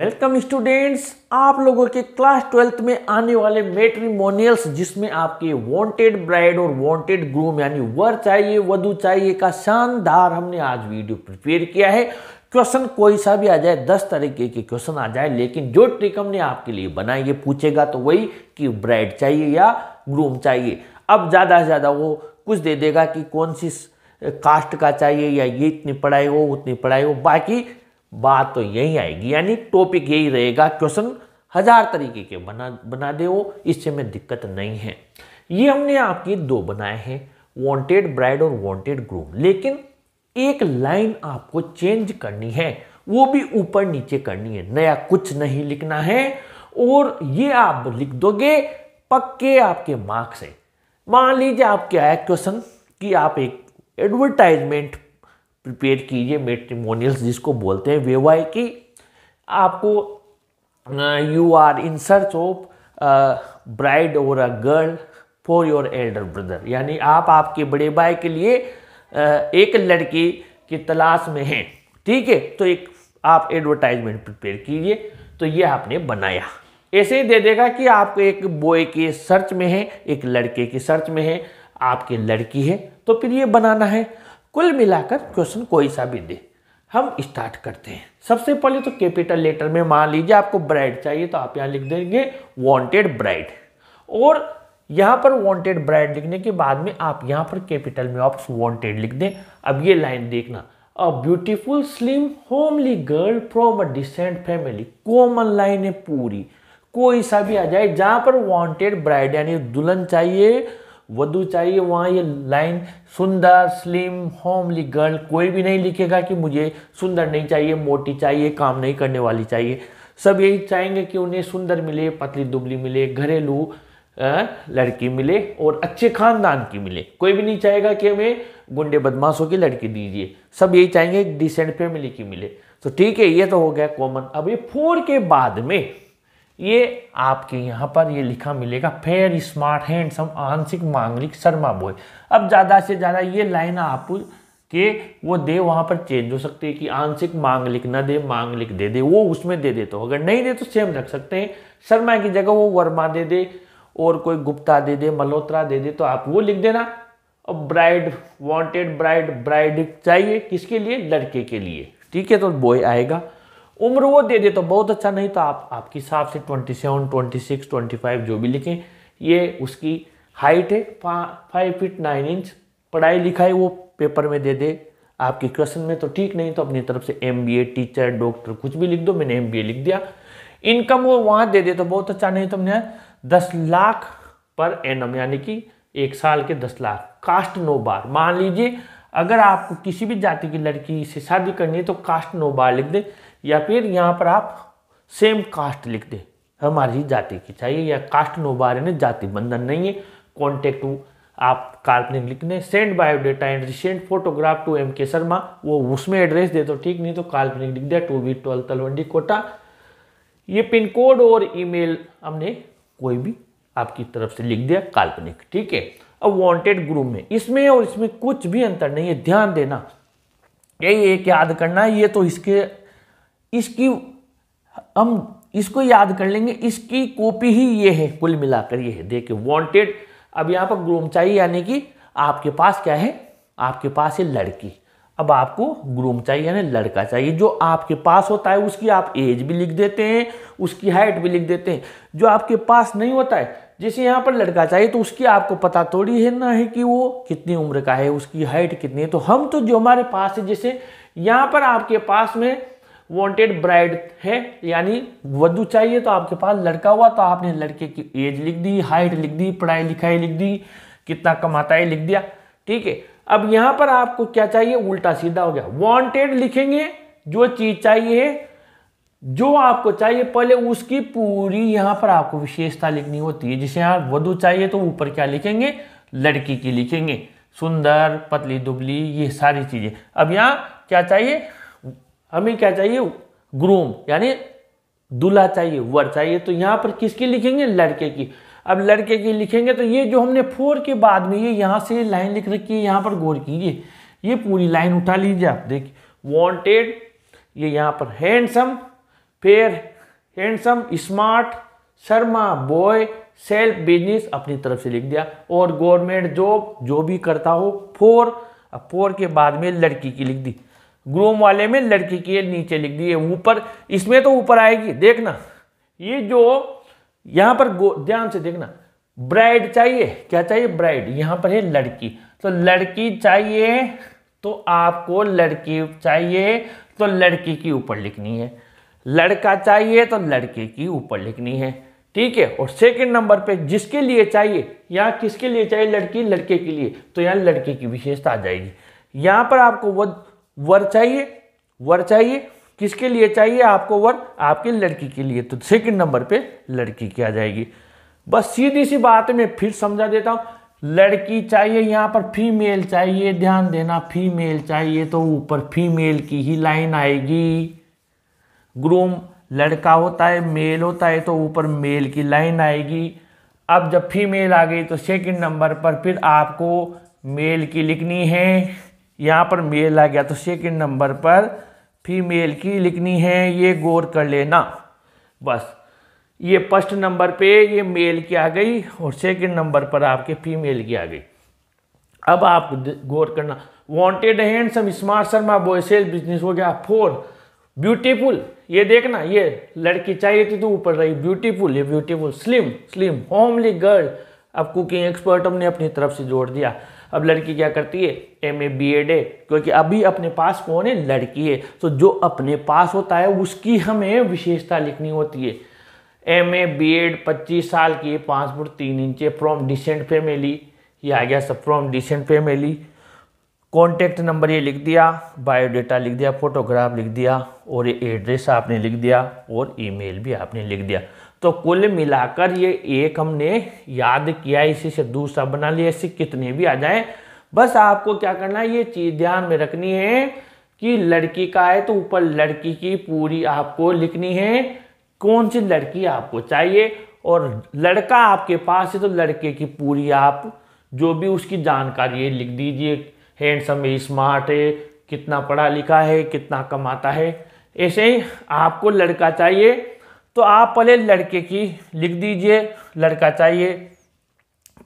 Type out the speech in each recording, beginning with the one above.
Welcome students, आप लोगों के क्लास 12th में आने वाले मैट्रिमोनियल्स जिसमें आपके वांटेड ब्राइड और वांटेड ग्रूम यानी वर चाहिए वधू चाहिए का शानदार हमने आज वीडियो प्रिपेयर किया है। क्वेश्चन कोई सा भी आ जाए, 10 तरीके के क्वेश्चन आ जाए, लेकिन जो ट्रिक हमने आपके लिए बनाई है पूछेगा तो वही कि ब्राइड चाहिए या ग्रूम चाहिए। अब ज़्यादा से ज़्यादा वो कुछ दे देगा कि कौन सी कास्ट का चाहिए या ये इतनी पढ़ाई हो उतनी पढ़ाई हो, बाकी बात तो यही आएगी यानी टॉपिक यही रहेगा। क्वेश्चन 1000 तरीके के बना दे वो, इससे में दिक्कत नहीं है। ये हमने आपके दो बनाए हैं, वांटेड ब्राइड और वांटेड ग्रूम, लेकिन एक लाइन आपको चेंज करनी है, वो भी ऊपर नीचे करनी है, नया कुछ नहीं लिखना है। और ये आप लिख दोगे पक्के आपके मार्क्स है। मान लीजिए आपके आया क्वेश्चन कि आप एक एडवर्टाइजमेंट प्रिपेयर कीजिए मैट्रिमोनियल्स जिसको बोलते हैं विवाह की। आपको you are in search of bride और a girl for your elder brother, यानी आप आपके बड़े भाई के लिए एक लड़की की तलाश में हैं, ठीक है। तो एक आप एडवर्टाइजमेंट प्रिपेयर कीजिए, तो ये आपने बनाया। ऐसे ही दे देगा कि आप एक बॉय के सर्च में हैं, एक लड़के की सर्च में हैं, आपकी लड़की है, तो फिर ये बनाना है। कुल मिलाकर क्वेश्चन कोई सा भी दे, हम स्टार्ट करते हैं। सबसे पहले तो कैपिटल लेटर में, मान लीजिए आपको ब्राइड चाहिए तो आप यहाँ लिख देंगे वांटेड ब्राइड, और यहाँ पर वांटेड ब्राइड लिखने के बाद में आप यहाँ पर कैपिटल में आप वांटेड लिख दें। अब ये लाइन देखना, a beautiful slim homely girl from a decent family, common line है पूरी। कोई सा भी आ जाए, जहाँ पर वांटेड ब्राइड यानी दुल्हन चाहिए वधू चाहिए, वहाँ ये लाइन सुंदर स्लिम होमली गर्ल, कोई भी नहीं लिखेगा कि मुझे सुंदर नहीं चाहिए, मोटी चाहिए, काम नहीं करने वाली चाहिए। सब यही चाहेंगे कि उन्हें सुंदर मिले, पतली दुबली मिले, घरेलू लड़की मिले और अच्छे खानदान की मिले। कोई भी नहीं चाहेगा कि हमें गुंडे बदमाशों की लड़की दीजिए, सब यही चाहेंगे डिसेंट फैमिली की मिले। तो ठीक है, ये तो हो गया कॉमन। अब ये 4 के बाद में ये आपके यहाँ पर ये लिखा मिलेगा, फेयर स्मार्ट हैंडसम आंशिक मांगलिक शर्मा बॉय। अब ज़्यादा से ज़्यादा ये लाइन आप के वो दे, वहाँ पर चेंज हो सकती है कि आंशिक मांगलिक ना दे, मांगलिक दे दे, वो उसमें दे दे। तो अगर नहीं दे तो सेम रख सकते हैं, शर्मा की जगह वो वर्मा दे दे और कोई गुप्ता दे दे, मल्होत्रा दे दे, तो आप वो लिख देना। और ब्राइड वांटेड ब्राइड, ब्राइड चाहिए किसके लिए, लड़के के लिए, ठीक है, तो बॉय आएगा। उम्र वो दे दे तो बहुत अच्छा, नहीं तो आप आपके हिसाब से 27, 26, 25 जो भी लिखें। ये उसकी हाइट है 5 फीट 9 इंच, पढ़ाई लिखाई वो पेपर में दे दे आपके क्वेश्चन में, तो ठीक। नहीं तो अपनी तरफ से MBA, टीचर, डॉक्टर कुछ भी लिख दो, मैंने MBA लिख दिया। इनकम वो वहाँ दे दे तो बहुत अच्छा, नहीं तो हमने 10 लाख पर एनम यानी कि एक साल के 10 लाख। कास्ट 9 बार, मान लीजिए अगर आपको किसी भी जाति की लड़की से शादी करनी है तो कास्ट 9 बार लिख दे, या फिर यहाँ पर आप सेम कास्ट लिख दे, हमारी जाति की चाहिए, या कास्ट 9 बार यानी जाति बंधन नहीं है। कॉन्टेक्ट आप काल्पनिक लिख दें, send biodata and recent photograph to MK Sharma, वो उसमें एड्रेस दे तो ठीक, नहीं तो काल्पनिक लिख दिया 2B12 तलवंडी कोटा। ये पिन कोड और ईमेल हमने कोई भी आपकी तरफ से लिख दिया काल्पनिक, ठीक है। अब वांटेड ग्रूम में, इसमें और इसमें कुछ भी अंतर नहीं है, ध्यान देना, यही एक याद करना है। ये तो इसकी हम इसको याद कर लेंगे, इसकी कॉपी ही ये है। कुल मिलाकर ये है, देखिए वांटेड, अब यहाँ पर ग्रूम चाहिए यानी कि आपके पास क्या है, आपके पास है लड़की। अब आपको ग्रूम चाहिए यानी लड़का चाहिए, जो आपके पास होता है उसकी आप एज भी लिख देते हैं, उसकी हाइट भी लिख देते हैं। जो आपके पास नहीं होता है, जैसे यहाँ पर लड़का चाहिए तो उसकी आपको पता थोड़ी है ना है कि वो कितनी उम्र का है, उसकी हाइट कितनी है, तो हम तो जो हमारे पास है, जैसे यहाँ पर आपके पास में वांटेड ब्राइड है यानी वधू चाहिए तो आपके पास लड़का हुआ, तो आपने लड़के की एज लिख दी, हाइट लिख दी, पढ़ाई लिखाई लिख दी, कितना कमाता है लिख दिया, ठीक है। अब यहाँ पर आपको क्या चाहिए, उल्टा सीधा हो गया, वांटेड लिखेंगे जो चीज चाहिए, जो आपको चाहिए पहले उसकी पूरी यहाँ पर आपको विशेषता लिखनी होती है। जैसे यहाँ वधू चाहिए तो ऊपर क्या लिखेंगे, लड़की की लिखेंगे, सुंदर, पतली दुबली, ये सारी चीजें। अब यहाँ क्या चाहिए, हमें क्या चाहिए, ग्रूम यानी दूल्हा चाहिए, वर चाहिए, तो यहाँ पर किसकी लिखेंगे, लड़के की। अब लड़के की लिखेंगे तो ये जो हमने 4 के बाद में ये यहाँ से लाइन लिख रखी है, यहाँ पर गौर कीजिए, ये पूरी लाइन उठा लीजिए आप, देखिए वांटेड ये यहाँ पर हैंडसम फिर handsome, smart, Sharma, boy, self business अपनी तरफ से लिख दिया, और गवर्नमेंट जॉब जो भी करता हो, फोर के बाद में लड़की की लिख दी, ग्रूम वाले में लड़की के नीचे लिख दी, ऊपर इसमें तो ऊपर आएगी। देखना ये जो यहाँ पर ध्यान से देखना, ब्राइड चाहिए, क्या चाहिए ब्राइड, यहाँ पर है लड़की, तो लड़की चाहिए तो आपको लड़की चाहिए तो लड़की की ऊपर लिखनी है, लड़का चाहिए तो लड़के की ऊपर लिखनी है, ठीक है। और सेकंड नंबर पे जिसके लिए चाहिए, यहाँ किसके लिए चाहिए, लड़की, लड़के के लिए, तो यहाँ लड़के की विशेषता आ जाएगी। यहाँ पर आपको वर चाहिए, वर चाहिए किसके लिए चाहिए आपको वर, आपके लड़की के लिए, तो सेकंड नंबर पे लड़की की आ जाएगी। बस सीधी सी बात मैं फिर समझा देता हूँ, लड़की चाहिए, यहाँ पर फीमेल चाहिए, ध्यान देना फीमेल चाहिए तो ऊपर फीमेल की ही लाइन आएगी। ग्रूम लड़का होता है, मेल होता है, तो ऊपर मेल की लाइन आएगी। अब जब फीमेल आ गई तो सेकंड नंबर पर फिर आपको मेल की लिखनी है, यहाँ पर मेल आ गया तो सेकंड नंबर पर फीमेल की लिखनी है, ये गौर कर लेना। बस ये फर्स्ट नंबर पे ये मेल की आ गई और सेकंड नंबर पर आपके फीमेल की आ गई। अब आप गौर करना, wanted, handsome, smart, Sharma, boy, self business हो गया, फोर, ब्यूटीफुल, ये देखना ये लड़की चाहिए थी तो ऊपर रही ब्यूटीफुल, ये beautiful, slim, slim, homely girl, अब कुकिंग एक्सपर्ट हमने अपनी तरफ से जोड़ दिया। अब लड़की क्या करती है, MA BA है, क्योंकि अभी अपने पास कौन है, लड़की है, तो जो अपने पास होता है उसकी हमें विशेषता लिखनी होती है। MA BA 25 साल की, 5 foot 3 inch, from decent family, ये आ गया सब, from decent family. Contact number ये लिख दिया, बायोडाटा लिख दिया, फोटोग्राफ लिख दिया, और ये एड्रेस आपने लिख दिया, और ईमेल भी आपने लिख दिया। तो कुल मिलाकर ये एक हमने याद किया, इसी से दूसरा बना लिया, इससे कितने भी आ जाएं, बस आपको क्या करना है, ये चीज़ ध्यान में रखनी है कि लड़की का है तो ऊपर लड़की की पूरी आपको लिखनी है, कौन सी लड़की आपको चाहिए, और लड़का आपके पास है तो लड़के की पूरी आप जो भी उसकी जानकारी लिख दीजिए। हैंडसम है, स्मार्ट है, कितना पढ़ा लिखा है, कितना कमाता है। ऐसे ही आपको लड़का चाहिए तो आप पहले लड़के की लिख दीजिए, लड़का चाहिए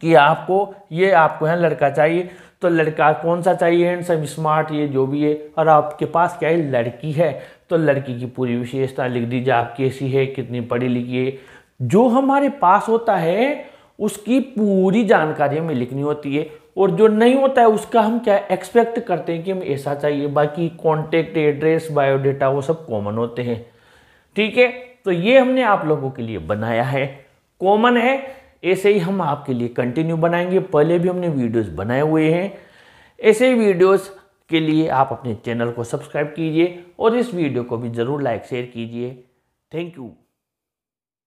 कि आपको ये, आपको यहाँ लड़का चाहिए तो लड़का कौन सा चाहिए, हैंडसम, स्मार्ट, ये जो भी है, और आपके पास क्या है, लड़की है, तो लड़की की पूरी विशेषता लिख दीजिए, आप कैसी है, कितनी पढ़ी लिखी है, जो हमारे पास होता है उसकी पूरी जानकारी हमें लिखनी होती है, और जो नहीं होता है उसका हम क्या एक्सपेक्ट करते हैं कि हमें ऐसा चाहिए। बाकी कॉन्टैक्ट, एड्रेस, बायोडाटा वो सब कॉमन होते हैं, ठीक है। तो ये हमने आप लोगों के लिए बनाया है, कॉमन है, ऐसे ही हम आपके लिए कंटिन्यू बनाएंगे, पहले भी हमने वीडियोस बनाए हुए हैं। ऐसे ही वीडियोस के लिए आप अपने चैनल को सब्सक्राइब कीजिए और इस वीडियो को भी ज़रूर लाइक शेयर कीजिए। Thank you.